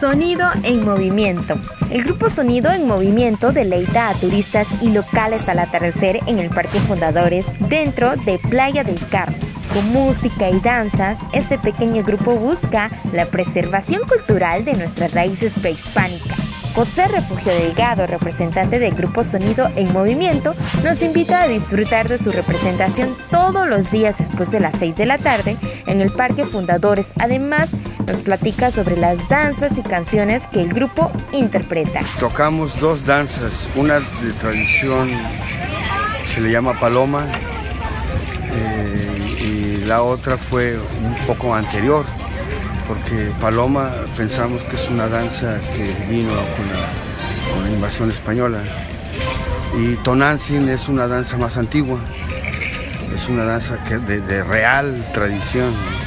Sonido en Movimiento. El grupo Sonido en Movimiento deleita a turistas y locales al atardecer en el Parque Fundadores, dentro de Playa del Carmen. Con música y danzas, este pequeño grupo busca la preservación cultural de nuestras raíces prehispánicas. José Refugio Delgado, representante del grupo Sonido en Movimiento, nos invita a disfrutar de su representación todos los días después de las 6 de la tarde en el Parque Fundadores. Además, nos platica sobre las danzas y canciones que el grupo interpreta. Tocamos dos danzas, una de tradición, se le llama Paloma, y la otra fue un poco anterior, porque Paloma pensamos que es una danza que vino con la invasión española, y Tonancín es una danza más antigua, es una danza de real tradición.